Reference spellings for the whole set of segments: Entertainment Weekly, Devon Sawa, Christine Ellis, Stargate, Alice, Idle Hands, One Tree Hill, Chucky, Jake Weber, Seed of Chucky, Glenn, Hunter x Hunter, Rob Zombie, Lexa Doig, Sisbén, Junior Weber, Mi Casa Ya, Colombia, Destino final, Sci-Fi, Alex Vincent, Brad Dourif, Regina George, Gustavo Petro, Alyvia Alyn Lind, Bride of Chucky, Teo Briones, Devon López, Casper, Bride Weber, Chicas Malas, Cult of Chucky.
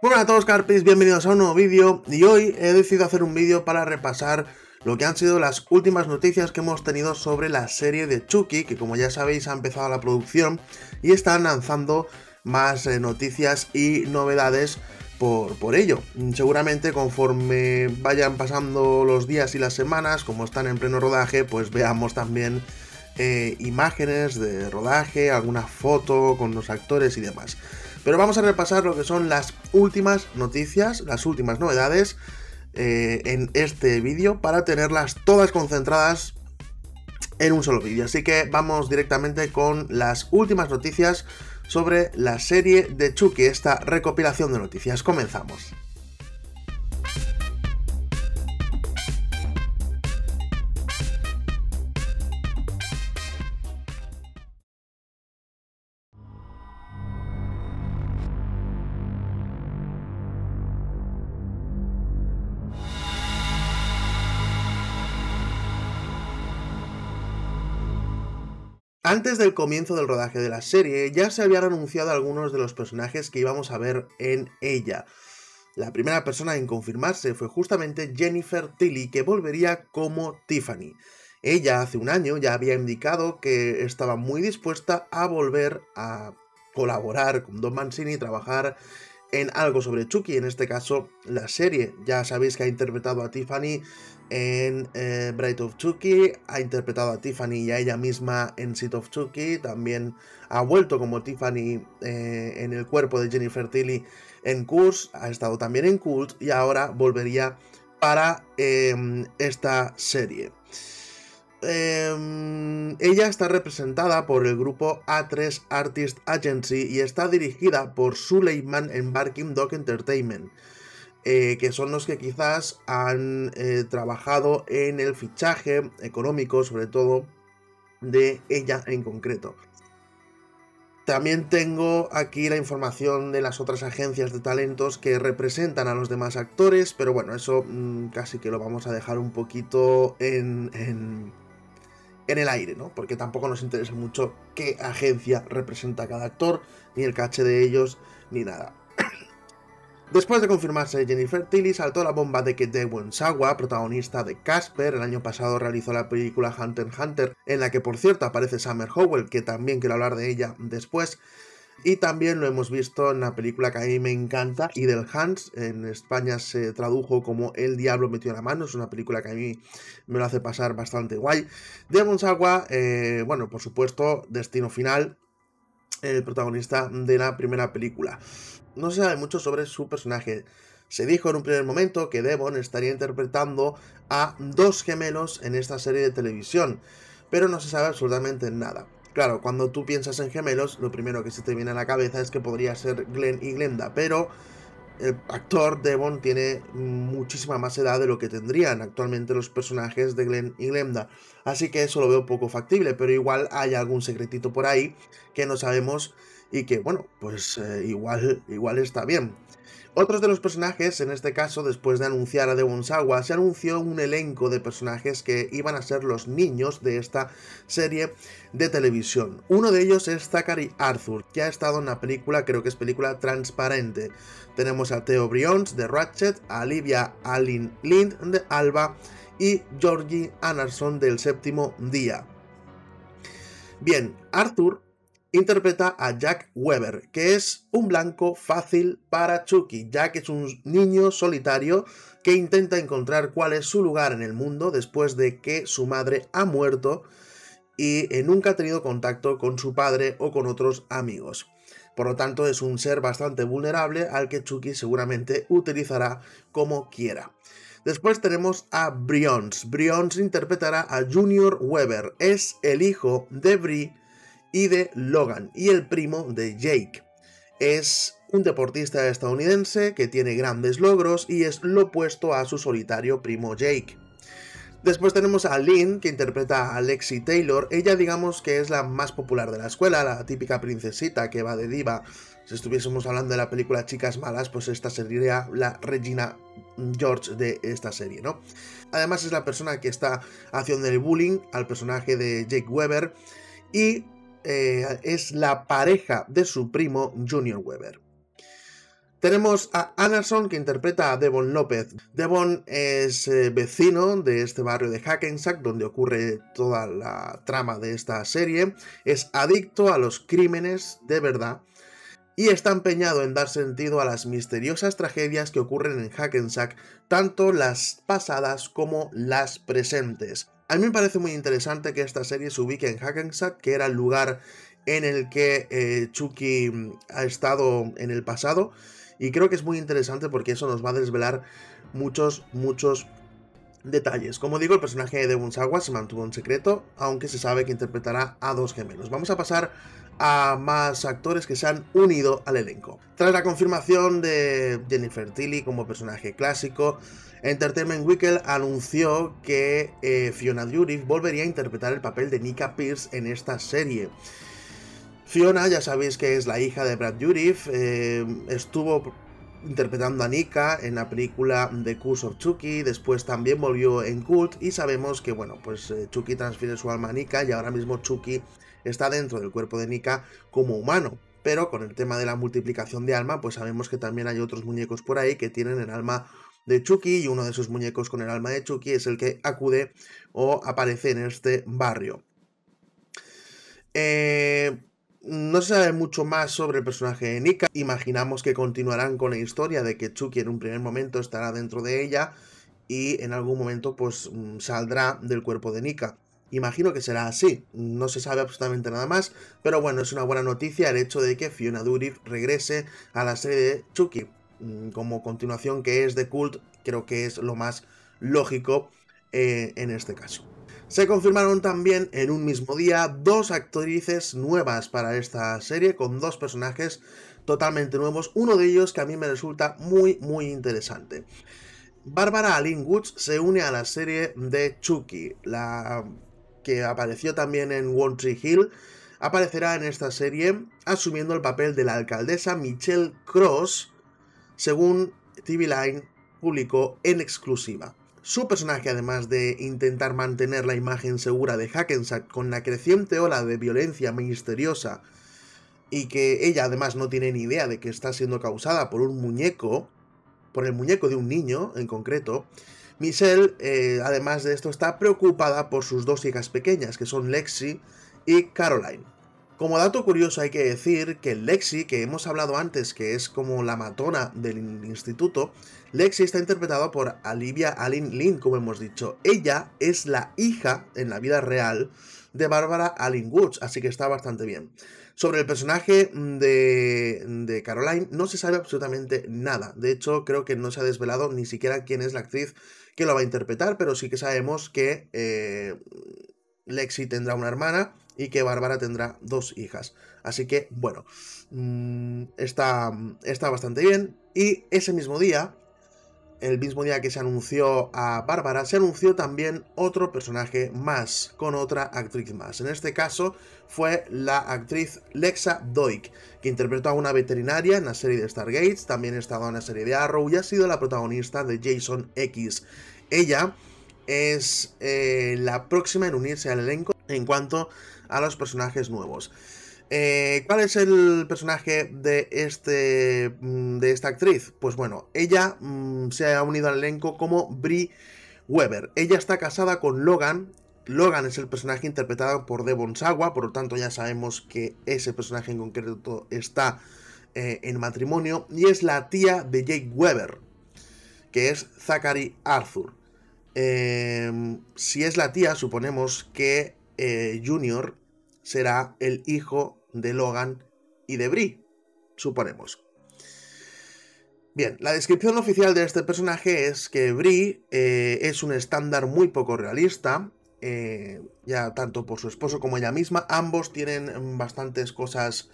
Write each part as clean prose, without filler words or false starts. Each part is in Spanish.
Muy buenas a todos, carpis, bienvenidos a un nuevo vídeo. Y hoy he decidido hacer un vídeo para repasar lo que han sido las últimas noticias que hemos tenido sobre la serie de Chucky, que como ya sabéis ha empezado la producción y están lanzando más noticias y novedades por ello. Seguramente conforme vayan pasando los días y las semanas, como están en pleno rodaje, pues veamos también imágenes de rodaje, alguna foto con los actores y demás. Pero vamos a repasar lo que son las últimas noticias, las últimas novedades en este vídeo para tenerlas todas concentradas en un solo vídeo. Así que vamos directamente con las últimas noticias sobre la serie de Chucky, esta recopilación de noticias. Comenzamos. Antes del comienzo del rodaje de la serie, ya se habían anunciado algunos de los personajes que íbamos a ver en ella. La primera persona en confirmarse fue justamente Jennifer Tilly, que volvería como Tiffany. Ella hace un año ya había indicado que estaba muy dispuesta a volver a colaborar con Don Mancini y trabajar en algo sobre Chucky, en este caso la serie. Ya sabéis que ha interpretado a Tiffany en Bride of Chucky, ha interpretado a Tiffany y a ella misma en Seed of Chucky, también ha vuelto como Tiffany en el cuerpo de Jennifer Tilly en Curse, ha estado también en Cult y ahora volvería para esta serie. Ella está representada por el grupo A3 Artist Agency y está dirigida por Suleiman en Barking Dog Entertainment. Que son los que quizás han trabajado en el fichaje económico, sobre todo, de ella en concreto. También tengo aquí la información de las otras agencias de talentos que representan a los demás actores, pero bueno, eso casi que lo vamos a dejar un poquito en el aire, ¿no? Porque tampoco nos interesa mucho qué agencia representa a cada actor, ni el caché de ellos, ni nada. Después de confirmarse Jennifer Tilly, saltó la bomba de que Devon Sawa, protagonista de Casper, el año pasado realizó la película Hunter x Hunter, en la que por cierto aparece Summer Howell, que también quiero hablar de ella después, y también lo hemos visto en la película que a mí me encanta, Idle Hands, en España se tradujo como El Diablo metió la mano, es una película que a mí me lo hace pasar bastante guay. Devon Sawa, bueno, por supuesto, Destino Final, el protagonista de la primera película. No se sabe mucho sobre su personaje. Se dijo en un primer momento que Devon estaría interpretando a dos gemelos en esta serie de televisión, pero no se sabe absolutamente nada. Claro, cuando tú piensas en gemelos, lo primero que se te viene a la cabeza es que podría ser Glenn y Glenda, pero el actor Devon tiene muchísima más edad de lo que tendrían actualmente los personajes de Glenn y Glenda, así que eso lo veo poco factible, pero igual hay algún secretito por ahí que no sabemos y que, bueno, pues igual está bien. Otros de los personajes, en este caso, después de anunciar a Devon Sawa, se anunció un elenco de personajes que iban a ser los niños de esta serie de televisión. Uno de ellos es Zachary Arthur, que ha estado en la película, creo que es película Transparente. Tenemos a Teo Briones de Ratchet, a Alyvia Alyn Lind de Alba y Georgie Anderson del Séptimo Día. Bien, Arthur interpreta a Jack Weber, que es un blanco fácil para Chucky. Jack es un niño solitario que intenta encontrar cuál es su lugar en el mundo después de que su madre ha muerto y nunca ha tenido contacto con su padre o con otros amigos. Por lo tanto, es un ser bastante vulnerable al que Chucky seguramente utilizará como quiera. Después tenemos a Briones. Briones interpretará a Junior Weber. Es el hijo de Bree y de Logan, y el primo de Jake. Es un deportista estadounidense que tiene grandes logros y es lo opuesto a su solitario primo Jake. Después tenemos a Lynn, que interpreta a Lexi Taylor. Ella, digamos que es la más popular de la escuela, la típica princesita que va de diva. Si estuviésemos hablando de la película Chicas Malas, pues esta sería la Regina George de esta serie, ¿no? Además es la persona que está haciendo el bullying al personaje de Jake Weber y es la pareja de su primo Junior Weber. Tenemos a Anderson, que interpreta a Devon López. Devon es vecino de este barrio de Hackensack, donde ocurre toda la trama de esta serie. Es adicto a los crímenes de verdad y está empeñado en dar sentido a las misteriosas tragedias que ocurren en Hackensack, tanto las pasadas como las presentes. A mí me parece muy interesante que esta serie se ubique en Hackensack, que era el lugar en el que Chucky ha estado en el pasado. Y creo que es muy interesante porque eso nos va a desvelar muchos detalles. Como digo, el personaje de Devon Sawa se mantuvo en secreto, aunque se sabe que interpretará a dos gemelos. Vamos a pasar a más actores que se han unido al elenco. Tras la confirmación de Jennifer Tilly como personaje clásico, Entertainment Weekly anunció que Fiona Dourif volvería a interpretar el papel de Nika Pierce en esta serie. Fiona, ya sabéis que es la hija de Brad Dourif, estuvo interpretando a Nika en la película The Cult of Chucky, después también volvió en Cult, y sabemos que, bueno, pues Chucky transfiere su alma a Nika y ahora mismo Chucky está dentro del cuerpo de Nika como humano. Pero con el tema de la multiplicación de alma, pues sabemos que también hay otros muñecos por ahí que tienen el alma de Chucky, y uno de esos muñecos con el alma de Chucky es el que acude o aparece en este barrio. No se sabe mucho más sobre el personaje de Nika. Imaginamos que continuarán con la historia de que Chucky en un primer momento estará dentro de ella y en algún momento pues saldrá del cuerpo de Nika. Imagino que será así, no se sabe absolutamente nada más, pero bueno, es una buena noticia el hecho de que Fiona Dourif regrese a la serie de Chucky. Como continuación que es de Cult, creo que es lo más lógico en este caso. Se confirmaron también en un mismo día dos actrices nuevas para esta serie, con dos personajes totalmente nuevos, uno de ellos que a mí me resulta muy interesante. Barbara Alyn Woods se une a la serie de Chucky, la que apareció también en One Tree Hill. Aparecerá en esta serie asumiendo el papel de la alcaldesa Michelle Cross, según TV Line publicó en exclusiva. Su personaje, además de intentar mantener la imagen segura de Hackensack con la creciente ola de violencia misteriosa, y que ella además no tiene ni idea de que está siendo causada por un muñeco, por el muñeco de un niño en concreto, Michelle, además de esto, está preocupada por sus dos hijas pequeñas, que son Lexi y Caroline. Como dato curioso hay que decir que Lexi, que hemos hablado antes, que es como la matona del instituto, Lexi está interpretada por Alyvia Alyn Lind, como hemos dicho. Ella es la hija, en la vida real, de Barbara Alyn Woods, así que está bastante bien. Sobre el personaje de Caroline no se sabe absolutamente nada. De hecho, creo que no se ha desvelado ni siquiera quién es la actriz que lo va a interpretar, pero sí que sabemos que Lexi tendrá una hermana y que Bárbara tendrá dos hijas. Así que, bueno, está bastante bien. Y ese mismo día, el mismo día que se anunció a Bárbara, se anunció también otro personaje más, con otra actriz más. En este caso fue la actriz Lexa Doig, que interpretó a una veterinaria en la serie de Stargate, también ha estado en la serie de Arrow y ha sido la protagonista de Jason X. Ella es la próxima en unirse al elenco en cuanto a los personajes nuevos. ¿Cuál es el personaje de esta actriz? Pues bueno, ella se ha unido al elenco como Bride Weber. Ella está casada con Logan. Logan es el personaje interpretado por Devon Sawa, por lo tanto ya sabemos que ese personaje en concreto está en matrimonio, y es la tía de Jake Weber, que es Zachary Arthur. Si es la tía, suponemos que Junior será el hijo de Logan y de Bree, suponemos. Bien, la descripción oficial de este personaje es que Bree es un estándar muy poco realista, ya tanto por su esposo como ella misma. Ambos tienen bastantes cosas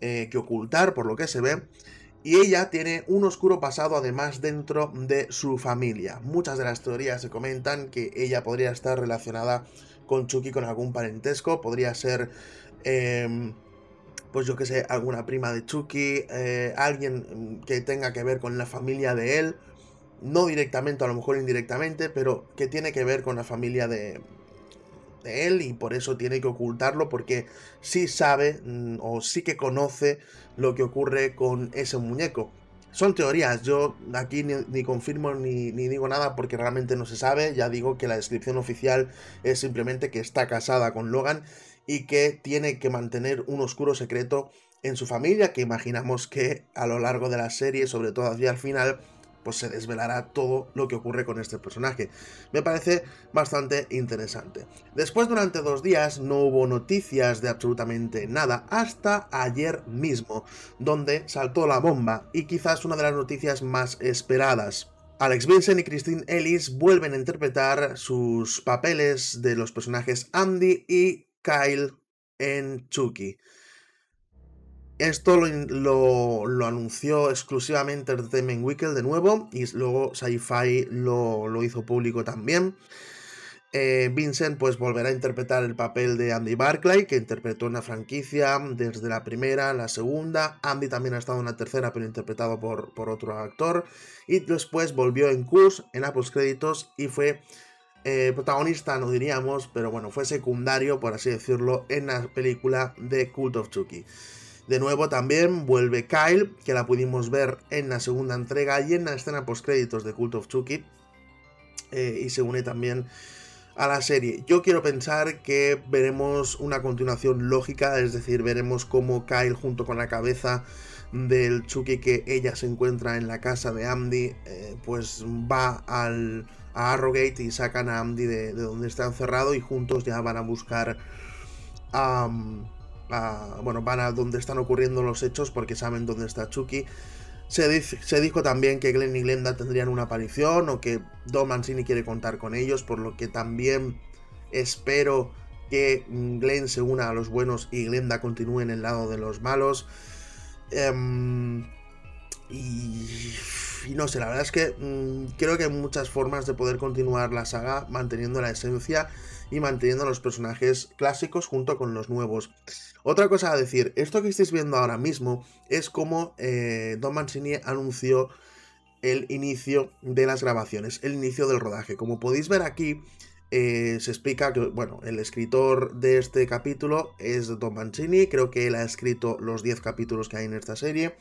que ocultar, por lo que se ve, y ella tiene un oscuro pasado además dentro de su familia. Muchas de las teorías se comentan que ella podría estar relacionada con Chucky, con algún parentesco. Podría ser, pues yo que sé, alguna prima de Chucky, alguien que tenga que ver con la familia de él, no directamente, a lo mejor indirectamente, pero que tiene que ver con la familia de él, y por eso tiene que ocultarlo, porque sí sabe o sí que conoce lo que ocurre con ese muñeco. Son teorías, yo aquí ni confirmo ni digo nada porque realmente no se sabe. Ya digo que la descripción oficial es simplemente que está casada con Logan y que tiene que mantener un oscuro secreto en su familia, que imaginamos que a lo largo de la serie, sobre todo hacia el final, pues se desvelará todo lo que ocurre con este personaje. Me parece bastante interesante. Después, durante 2 días, no hubo noticias de absolutamente nada, hasta ayer mismo, donde saltó la bomba, y quizás una de las noticias más esperadas. Alex Vincent y Christine Ellis vuelven a interpretar sus papeles de los personajes Andy y Kyle en Chucky. Esto lo anunció exclusivamente Entertainment Weekly de nuevo, y luego Sci-Fi lo hizo público también. Vincent pues volverá a interpretar el papel de Andy Barclay, que interpretó en la franquicia desde la primera, la segunda. Andy también ha estado en la tercera, pero interpretado por otro actor. Y después volvió en Curse, en la postcréditos, y fue protagonista, no diríamos, pero bueno, fue secundario, por así decirlo, en la película de Cult of Chucky. De nuevo también vuelve Kyle, que la pudimos ver en la segunda entrega y en la escena postcréditos de Cult of Chucky, y se une también a la serie. Yo quiero pensar que veremos una continuación lógica, es decir, veremos cómo Kyle, junto con la cabeza del Chucky que ella se encuentra en la casa de Andy, pues va a Arrowgate y sacan a Andy de donde está encerrado, y juntos ya van a buscar van a donde están ocurriendo los hechos, porque saben dónde está Chucky. Se dijo también que Glenn y Glenda tendrían una aparición, o que Don Mancini quiere contar con ellos, por lo que también espero que Glenn se una a los buenos y Glenda continúe en el lado de los malos. Y no sé, la verdad es que creo que hay muchas formas de poder continuar la saga manteniendo la esencia y manteniendo los personajes clásicos junto con los nuevos. Otra cosa a decir, esto que estáis viendo ahora mismo es como Don Mancini anunció el inicio de las grabaciones, el inicio del rodaje. Como podéis ver aquí, se explica que, bueno, el escritor de este capítulo es Don Mancini, creo que él ha escrito los 10 capítulos que hay en esta serie.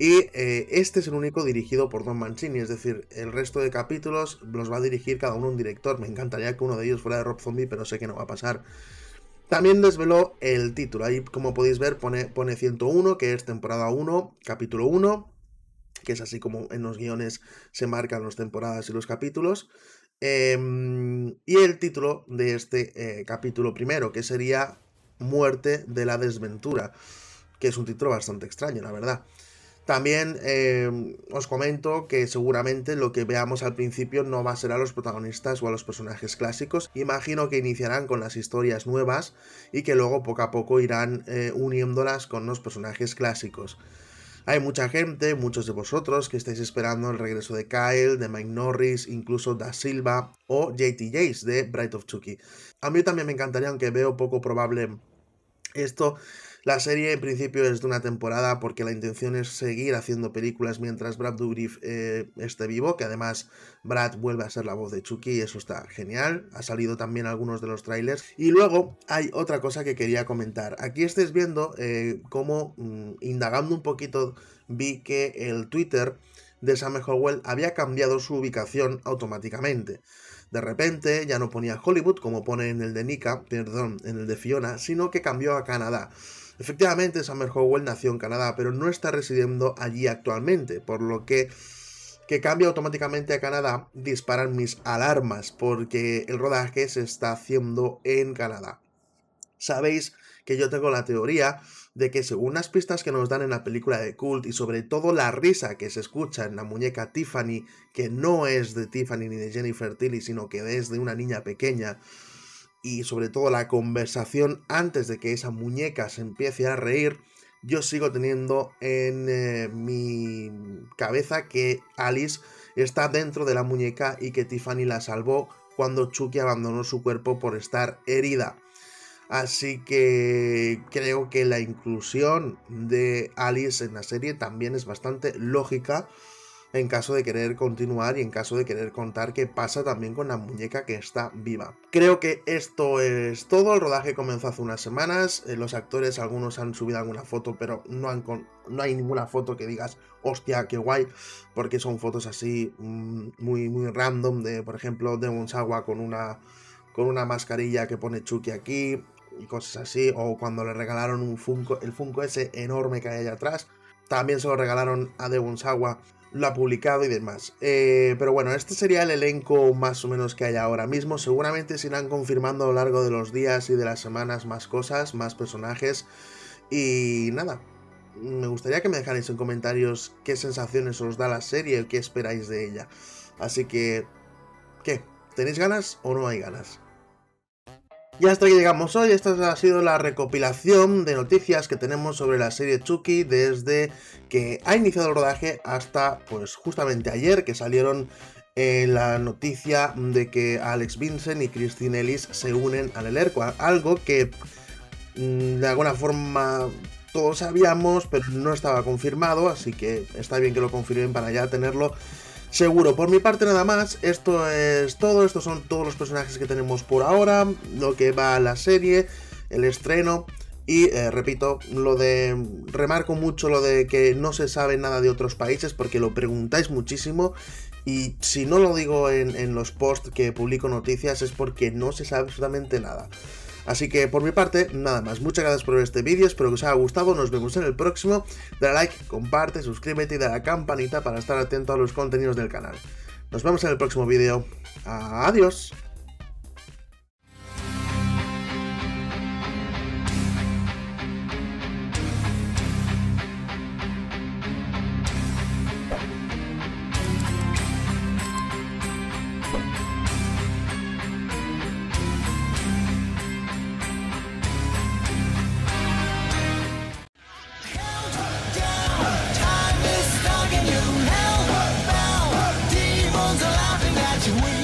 Y este es el único dirigido por Don Mancini, es decir, el resto de capítulos los va a dirigir cada uno un director. Me encantaría que uno de ellos fuera de Rob Zombie, pero sé que no va a pasar. También desveló el título, ahí como podéis ver pone 101, que es temporada 1, capítulo 1, que es así como en los guiones se marcan las temporadas y los capítulos. Y el título de este capítulo primero, que sería Muerte de la Desventura, que es un título bastante extraño, la verdad. También os comento que seguramente lo que veamos al principio no va a ser a los protagonistas o a los personajes clásicos. Imagino que iniciarán con las historias nuevas y que luego poco a poco irán uniéndolas con los personajes clásicos. Hay mucha gente, muchos de vosotros, que estáis esperando el regreso de Kyle, de Mike Norris, incluso Da Silva o JT Jace de Bride of Chucky. A mí también me encantaría, aunque veo poco probable esto. La serie en principio es de una temporada porque la intención es seguir haciendo películas mientras Brad Dourif esté vivo, que además Brad vuelve a ser la voz de Chucky y eso está genial. Ha salido también algunos de los trailers. Y luego hay otra cosa que quería comentar. Aquí estáis viendo cómo, indagando un poquito, vi que el Twitter de Summer Howell había cambiado su ubicación automáticamente. De repente ya no ponía Hollywood como pone en el de Fiona, sino que cambió a Canadá. Efectivamente, Summer Howell nació en Canadá, pero no está residiendo allí actualmente, por lo que cambie automáticamente a Canadá disparan mis alarmas, porque el rodaje se está haciendo en Canadá. Sabéis que yo tengo la teoría de que, según las pistas que nos dan en la película de Cult y sobre todo la risa que se escucha en la muñeca Tiffany, que no es de Tiffany ni de Jennifer Tilly, sino que es de una niña pequeña, y sobre todo la conversación antes de que esa muñeca se empiece a reír, yo sigo teniendo en mi cabeza que Alice está dentro de la muñeca y que Tiffany la salvó cuando Chucky abandonó su cuerpo por estar herida. Así que creo que la inclusión de Alice en la serie también es bastante lógica, en caso de querer continuar y en caso de querer contar qué pasa también con la muñeca que está viva. Creo que esto es todo. El rodaje comenzó hace unas semanas. Los actores, algunos han subido alguna foto, pero no hay ninguna foto que digas, hostia, qué guay, porque son fotos así muy random de, por ejemplo, Devon Sawa con una mascarilla que pone Chucky aquí y cosas así, o cuando le regalaron un Funko, el Funko ese enorme que hay allá atrás, también se lo regalaron a Devon Sawa, lo ha publicado y demás. Pero bueno, este sería el elenco más o menos que hay ahora mismo. Seguramente se irán confirmando a lo largo de los días y de las semanas más cosas, más personajes y nada. Me gustaría que me dejarais en comentarios qué sensaciones os da la serie, qué esperáis de ella. Así que, ¿qué? ¿Tenéis ganas o no hay ganas? Y hasta aquí llegamos hoy. Esta ha sido la recopilación de noticias que tenemos sobre la serie Chucky desde que ha iniciado el rodaje hasta, pues, justamente ayer, que salieron la noticia de que Alex Vincent y Christine Ellis se unen al elenco. Algo que, de alguna forma, todos sabíamos, pero no estaba confirmado, así que está bien que lo confirmen para ya tenerlo seguro. Por mi parte nada más, esto es todo, estos son todos los personajes que tenemos por ahora, lo que va a la serie, el estreno y repito, remarco mucho lo de que no se sabe nada de otros países porque lo preguntáis muchísimo y si no lo digo en los posts que publico noticias es porque no se sabe absolutamente nada. Así que por mi parte, nada más. Muchas gracias por ver este vídeo, espero que os haya gustado, nos vemos en el próximo. Dale like, comparte, suscríbete y da la campanita para estar atento a los contenidos del canal. Nos vemos en el próximo vídeo. Adiós. You